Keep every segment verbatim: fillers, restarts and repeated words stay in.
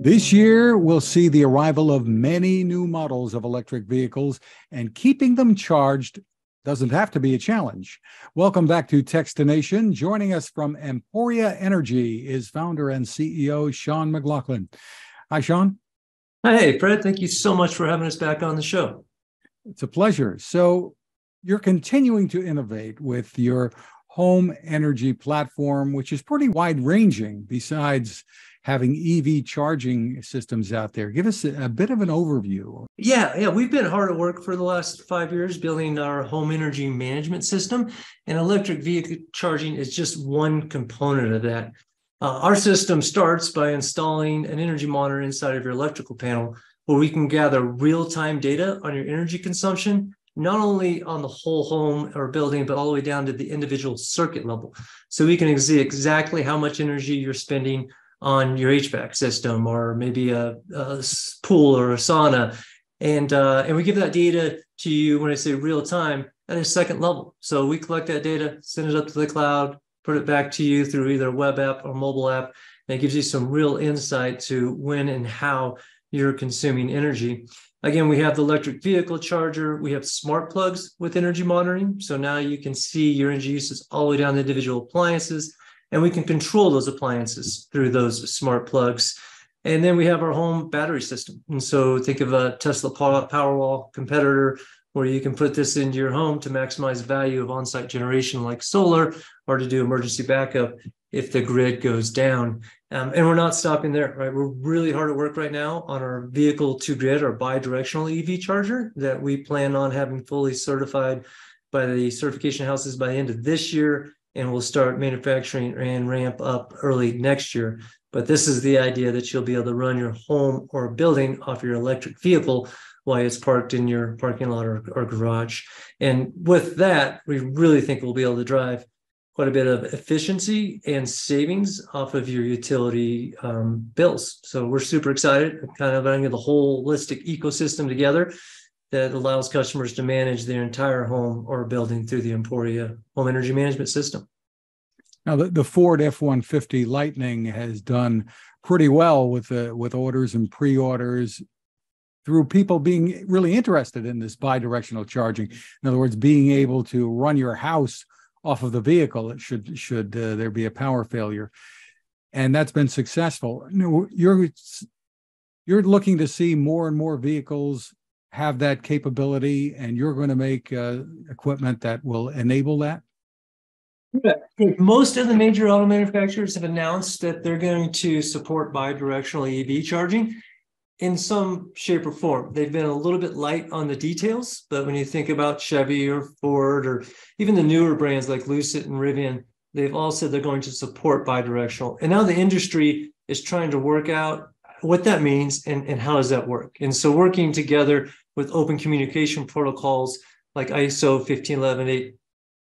This year, we'll see the arrival of many new models of electric vehicles, and keeping them charged doesn't have to be a challenge. Welcome back to Techstination. Joining us from Emporia Energy is founder and C E O Shawn McLaughlin. Hi, Shawn. Hey, Fred. Thank you so much for having us back on the show. It's a pleasure. So you're continuing to innovate with your home energy platform, which is pretty wide-ranging besides having E V charging systems out there. Give us a, a bit of an overview. Yeah, yeah, we've been hard at work for the last five years building our home energy management system, and electric vehicle charging is just one component of that. Uh, our system starts by installing an energy monitor inside of your electrical panel where we can gather real-time data on your energy consumption, not only on the whole home or building, but all the way down to the individual circuit level. So we can see exactly how much energy you're spending on your H V A C system, or maybe a, a pool or a sauna. And, uh, and we give that data to you, when I say real time, at a second level. So we collect that data, send it up to the cloud, put it back to you through either web app or mobile app. And it gives you some real insight to when and how you're consuming energy. Again, we have the electric vehicle charger. We have smart plugs with energy monitoring. So now you can see your energy uses all the way down to individual appliances, and we can control those appliances through those smart plugs. And then we have our home battery system. And so think of a Tesla Powerwall competitor, where you can put this into your home to maximize value of on-site generation like solar, or to do emergency backup if the grid goes down. Um, and we're not stopping there, right? We're really hard at work right now on our vehicle to grid or bi-directional E V charger that we plan on having fully certified by the certification houses by the end of this year. And we'll start manufacturing and ramp up early next year. But this is the idea that you'll be able to run your home or building off your electric vehicle while it's parked in your parking lot or, or garage. And with that, we really think we'll be able to drive quite a bit of efficiency and savings off of your utility um, bills. So we're super excited, kind of bringing the holistic ecosystem together that allows customers to manage their entire home or building through the Emporia home energy management system. Now, the, the Ford F one fifty Lightning has done pretty well with uh, with orders and pre-orders through people being really interested in this bi-directional charging. In other words, being able to run your house off of the vehicle should should uh, there be a power failure. And that's been successful. You're, you're looking to see more and more vehicles have that capability, and you're going to make uh, equipment that will enable that? Most of the major auto manufacturers have announced that they're going to support bi-directional E V charging in some shape or form. They've been a little bit light on the details, but when you think about Chevy or Ford or even the newer brands like Lucid and Rivian, they've all said they're going to support bi-directional. And now the industry is trying to work out what that means and, and how does that work. And so working together with open communication protocols like I S O fifteen eleven eight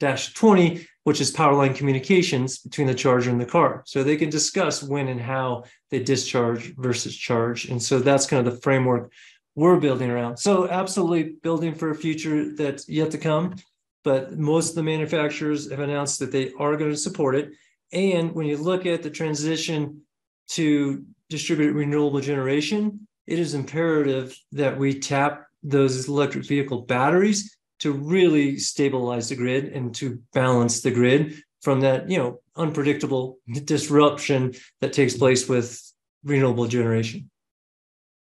dash twenty, which is power line communications between the charger and the car. So they can discuss when and how they discharge versus charge. And so that's kind of the framework we're building around. So absolutely building for a future that's yet to come, but most of the manufacturers have announced that they are going to support it. And when you look at the transition to distributed renewable generation, it is imperative that we tap those electric vehicle batteries to really stabilize the grid and to balance the grid from that, you know, unpredictable disruption that takes place with renewable generation.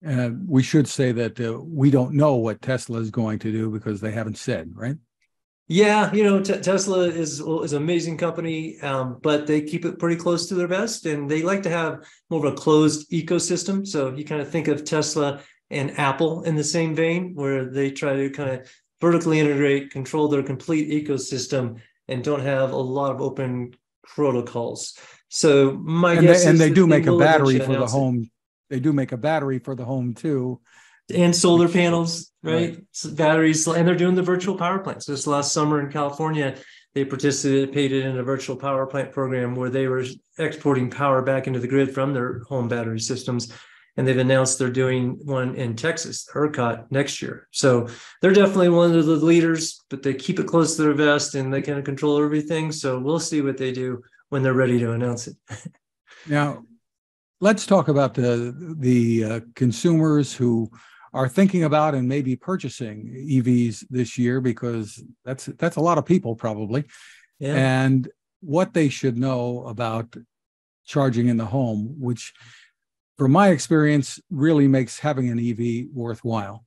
Uh, we should say that uh, we don't know what Tesla is going to do because they haven't said, right? Yeah, you know, T- Tesla is is an amazing company, um, but they keep it pretty close to their vest, and they like to have more of a closed ecosystem. So you kind of think of Tesla and Apple in the same vein, where they try to kind of vertically integrate, control their complete ecosystem, and don't have a lot of open protocols. So my and guess they, is and they do make a battery for the home. It. They do make a battery for the home too. And solar panels, right? right. So batteries, and they're doing the virtual power plants. This last summer in California, they participated in a virtual power plant program where they were exporting power back into the grid from their home battery systems. And they've announced they're doing one in Texas, ERCOT, next year. So they're definitely one of the leaders, but they keep it close to their vest and they kind of control everything. So we'll see what they do when they're ready to announce it. Now, let's talk about the, the uh, consumers who are thinking about and maybe purchasing E Vs this year, because that's that's a lot of people probably, yeah. and what they should know about charging in the home, which from my experience really makes having an E V worthwhile.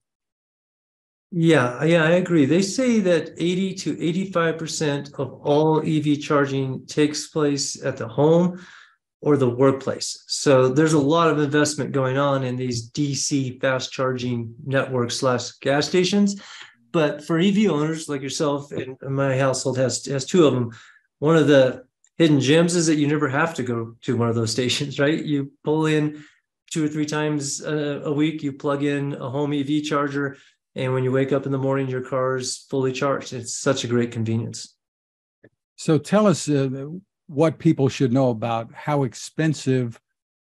Yeah, yeah, I agree. They say that eighty to eighty-five percent of all E V charging takes place at the home or the workplace. So there's a lot of investment going on in these D C fast charging networks slash gas stations. But for E V owners like yourself, and my household has, has two of them, one of the hidden gems is that you never have to go to one of those stations, right? You pull in two or three times a, a week, you plug in a home E V charger, and when you wake up in the morning, your car is fully charged. It's such a great convenience. So tell us uh, what people should know about how expensive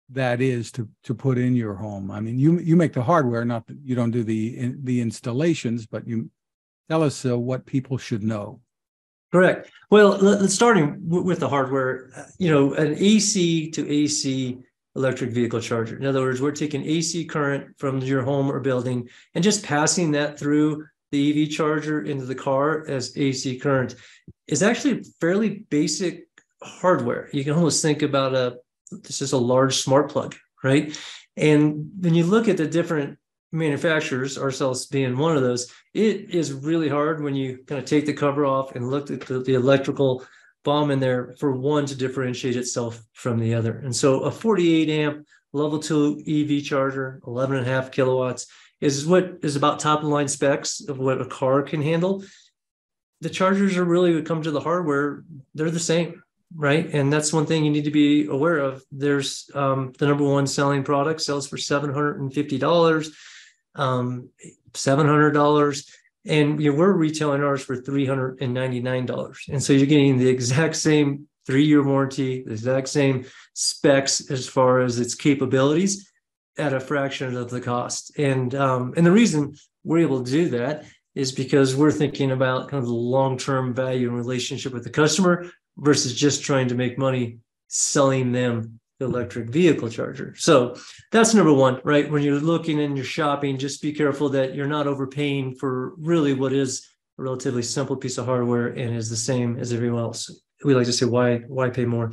that is to, to put in your home. I mean, you you make the hardware, not the, you don't do the in, the installations, but you tell us uh, what people should know. Correct. Well, starting with the hardware, you know, an A C to A C electric vehicle charger. In other words, we're taking A C current from your home or building and just passing that through the E V charger into the car as A C current. It's actually fairly basic hardware. You can almost think about a, this is a large smart plug, right? And when you look at the different manufacturers, ourselves being one of those, it is really hard when you kind of take the cover off and look at the, the electrical bomb in there for one to differentiate itself from the other. And so a forty-eight amp level two E V charger, eleven and a half kilowatts, is what is about top line specs of what a car can handle. The chargers are really, when it comes to the hardware, they're the same, right? And that's one thing you need to be aware of. There's um, the number one selling product sells for seven hundred fifty dollars, um, seven hundred dollars. And you know, we're retailing ours for three hundred ninety-nine dollars. And so you're getting the exact same three-year warranty, the exact same specs as far as its capabilities at a fraction of the cost. And um, and the reason we're able to do that is because we're thinking about kind of the long-term value and relationship with the customer versus just trying to make money selling them the electric vehicle charger. So that's number one, right? When you're looking and you're shopping, just be careful that you're not overpaying for really what is a relatively simple piece of hardware and is the same as everyone else. We like to say, why, why pay more?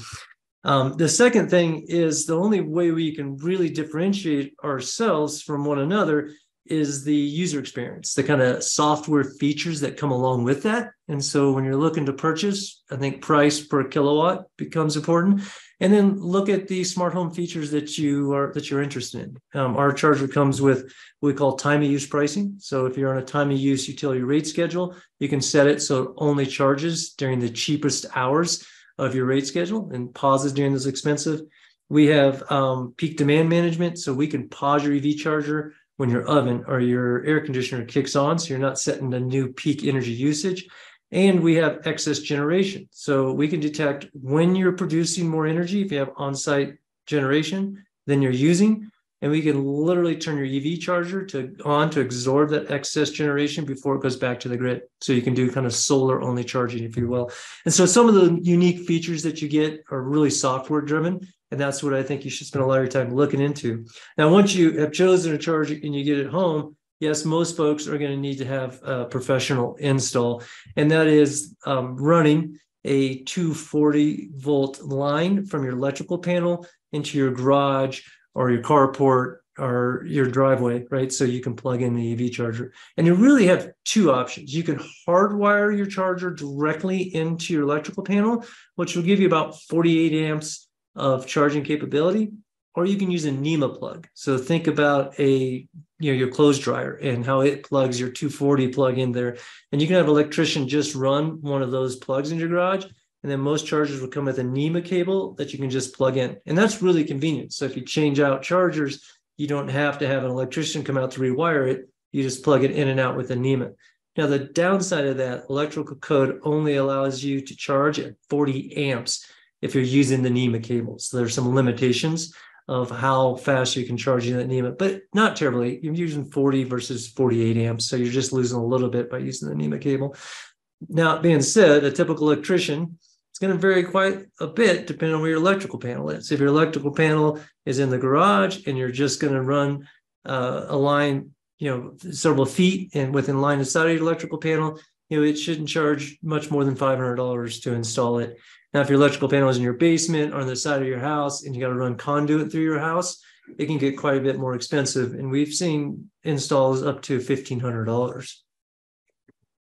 Um, the second thing is the only way we can really differentiate ourselves from one another is the user experience, the kind of software features that come along with that. And so when you're looking to purchase, I think price per kilowatt becomes important. And then look at the smart home features that you are that you're interested in. Um, our charger comes with what we call time of use pricing. So if you're on a time of use utility rate schedule, you can set it so it only charges during the cheapest hours of your rate schedule and pauses during those expensive. We have um, peak demand management, so we can pause your E V charger when your oven or your air conditioner kicks on, so you're not setting a new peak energy usage. And we have excess generation. So we can detect when you're producing more energy, if you have on-site generation than you're using, and we can literally turn your E V charger to on to absorb that excess generation before it goes back to the grid. So you can do kind of solar only charging, if you will. And so some of the unique features that you get are really software driven. And that's what I think you should spend a lot of your time looking into. Now, once you have chosen a charger and you get it home, yes, most folks are going to need to have a professional install, and that is um, running a two forty volt line from your electrical panel into your garage or your carport or your driveway, right? So you can plug in the E V charger. And you really have two options. You can hardwire your charger directly into your electrical panel, which will give you about forty-eight amps of charging capability, or you can use a NEMA plug. So think about a, you know, your clothes dryer and how it plugs your two forty plug in there. And you can have an electrician just run one of those plugs in your garage. And then most chargers will come with a NEMA cable that you can just plug in. And that's really convenient. So if you change out chargers, you don't have to have an electrician come out to rewire it. You just plug it in and out with a NEMA. Now, the downside of that, electrical code only allows you to charge at forty amps if you're using the NEMA cable. So there's some limitations of how fast you can charge in that NEMA, but not terribly. You're using forty versus forty-eight amps, so you're just losing a little bit by using the NEMA cable. Now, that being said, a typical electrician It's going to vary quite a bit depending on where your electrical panel is. If your electrical panel is in the garage and you're just going to run uh, a line, you know, several feet and within line inside of your electrical panel, you know, it shouldn't charge much more than five hundred dollars to install it. Now, if your electrical panel is in your basement or on the side of your house and you got to run conduit through your house, it can get quite a bit more expensive. And we've seen installs up to fifteen hundred dollars.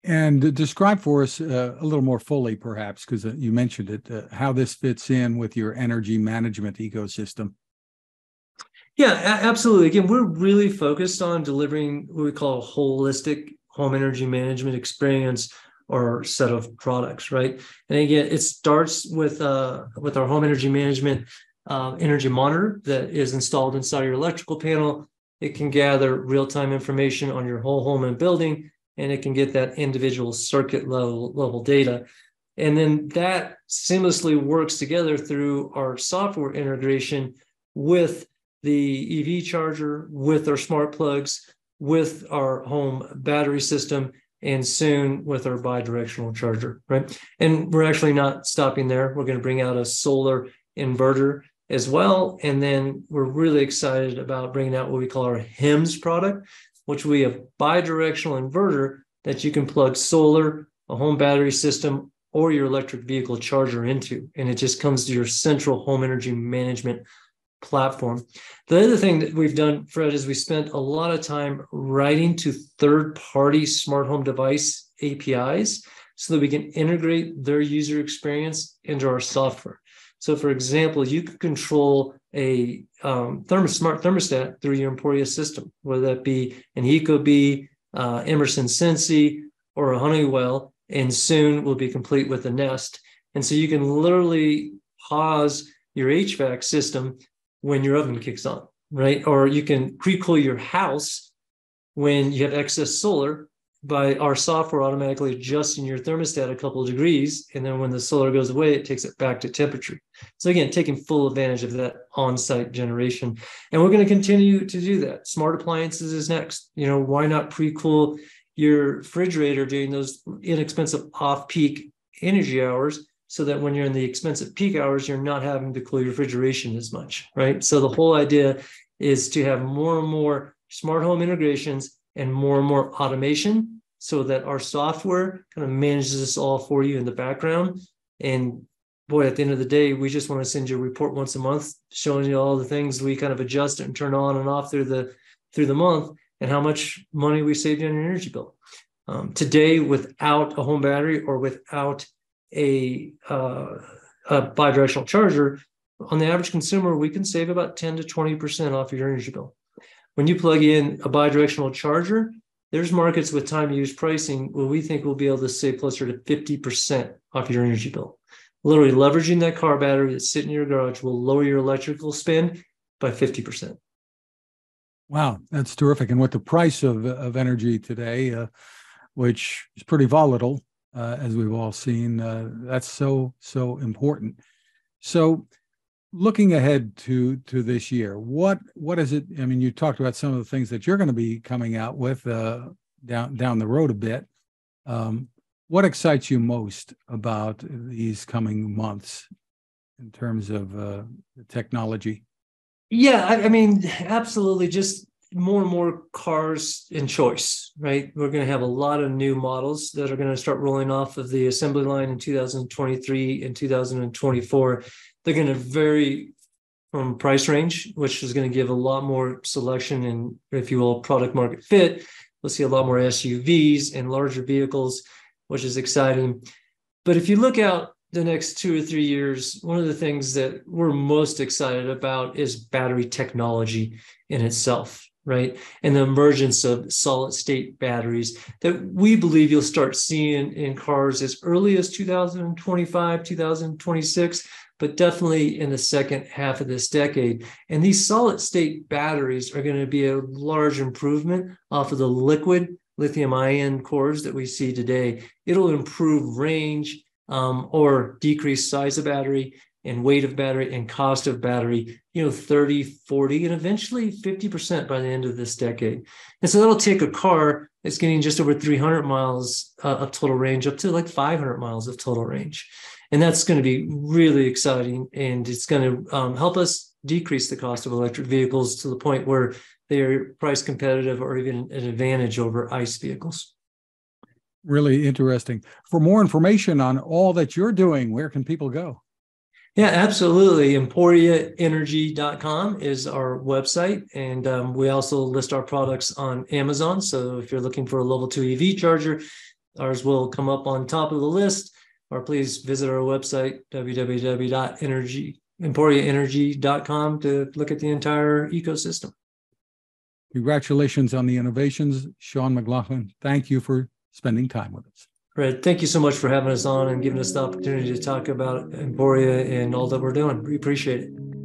And describe for us uh, a little more fully, perhaps, because uh, you mentioned it, uh, how this fits in with your energy management ecosystem. Yeah, absolutely. Again, we're really focused on delivering what we call a holistic home energy management experience or set of products, right? And again, it starts with uh, with our home energy management uh, energy monitor that is installed inside your electrical panel. It can gather real-time information on your whole home and building, and it can get that individual circuit level, level data. And then that seamlessly works together through our software integration with the E V charger, with our smart plugs, with our home battery system, and soon with our bi-directional charger, right? And we're actually not stopping there. We're going to bring out a solar inverter as well. And then we're really excited about bringing out what we call our H I M S product, which will be a bi-directional inverter that you can plug solar, a home battery system, or your electric vehicle charger into. And it just comes to your central home energy management platform. The other thing that we've done, Fred, is we spent a lot of time writing to third-party smart home device A P Is so that we can integrate their user experience into our software. So, for example, you can control a um, thermos, smart thermostat through your Emporia system, whether that be an Ecobee, uh, Emerson Sensi, or a Honeywell, and soon will be complete with a Nest. And so you can literally pause your H V A C system when your oven kicks on, right? Or you can pre-cool your house when you have excess solar by our software automatically adjusting your thermostat a couple of degrees. And then when the solar goes away, it takes it back to temperature. So again, taking full advantage of that on-site generation. And we're going to continue to do that. Smart appliances is next. You know, why not pre-cool your refrigerator during those inexpensive off-peak energy hours so that when you're in the expensive peak hours, you're not having to cool your refrigeration as much, right? So the whole idea is to have more and more smart home integrations and more and more automation so that our software kind of manages this all for you in the background. And boy, at the end of the day, we just want to send you a report once a month showing you all the things we kind of adjust and turn on and off through the through the month and how much money we saved on your energy bill. Um, today, without a home battery or without a, uh, a bi-directional charger, on the average consumer, we can save about ten to twenty percent off your energy bill. When you plug in a bidirectional charger, there's markets with time use pricing where we think we'll be able to save closer to fifty percent off your energy bill. Literally leveraging that car battery that's sitting in your garage will lower your electrical spend by fifty percent. Wow, that's terrific. And with the price of, of energy today, uh, which is pretty volatile, uh, as we've all seen, uh, that's so, so important. So, looking ahead to to this year, what what is it? I mean, you talked about some of the things that you're going to be coming out with uh, down down the road a bit. Um, what excites you most about these coming months in terms of uh, the technology? Yeah, I, I mean, absolutely. Just more and more cars in choice, right? We're going to have a lot of new models that are going to start rolling off of the assembly line in two thousand twenty-three and two thousand twenty-four. They're going to vary from price range, which is going to give a lot more selection and, if you will, product market fit. We'll see a lot more S U Vs and larger vehicles, which is exciting. But if you look out the next two or three years, one of the things that we're most excited about is battery technology in itself, right? And the emergence of solid state batteries that we believe you'll start seeing in cars as early as two thousand twenty-five, two thousand twenty-six, but definitely in the second half of this decade. And these solid state batteries are going to be a large improvement off of the liquid lithium ion cores that we see today. It'll improve range um, or decrease size of battery and weight of battery and cost of battery, you know, thirty, forty, and eventually fifty percent by the end of this decade. And so that'll take a car that's getting just over three hundred miles uh, of total range up to like five hundred miles of total range. And that's going to be really exciting. And it's going to um, help us decrease the cost of electric vehicles to the point where they're price competitive or even an advantage over ICE vehicles. Really interesting. For more information on all that you're doing, where can people go? Yeah, absolutely. Emporia Energy dot com is our website. And um, we also list our products on Amazon. So if you're looking for a level two E V charger, ours will come up on top of the list. Or please visit our website, w w w dot emporia energy dot com, to look at the entire ecosystem. Congratulations on the innovations, Shawn McLaughlin. Thank you for spending time with us. Fred, thank you so much for having us on and giving us the opportunity to talk about Emporia and all that we're doing. We appreciate it.